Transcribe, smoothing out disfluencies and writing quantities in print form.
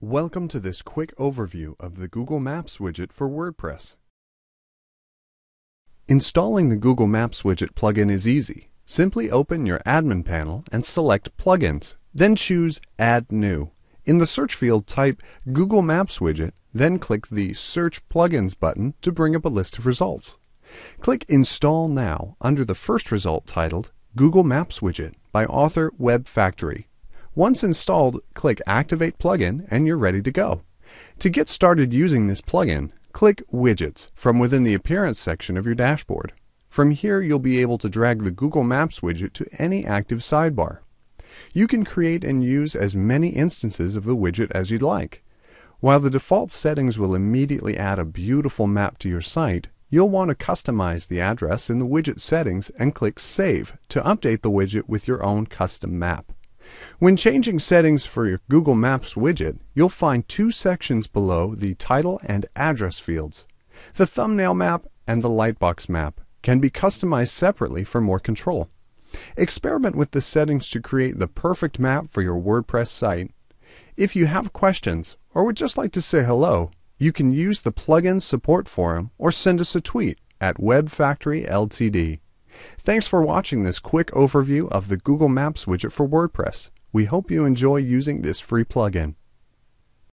Welcome to this quick overview of the Google Maps widget for WordPress. Installing the Google Maps widget plugin is easy. Simply open your admin panel and select Plugins, then choose Add New. In the search field, type Google Maps widget, then click the Search Plugins button to bring up a list of results. Click Install Now under the first result titled Google Maps widget by author Web Factory. Once installed, click Activate Plugin and you're ready to go. To get started using this plugin, click Widgets from within the Appearance section of your dashboard. From here, you'll be able to drag the Google Maps widget to any active sidebar. You can create and use as many instances of the widget as you'd like. While the default settings will immediately add a beautiful map to your site, you'll want to customize the address in the widget settings and click Save to update the widget with your own custom map. When changing settings for your Google Maps widget, you'll find two sections below the title and address fields. The thumbnail map and the lightbox map can be customized separately for more control. Experiment with the settings to create the perfect map for your WordPress site. If you have questions or would just like to say hello, you can use the plugin support forum or send us a tweet at Web Factory Ltd. Thanks for watching this quick overview of the Google Maps widget for WordPress. We hope you enjoy using this free plugin.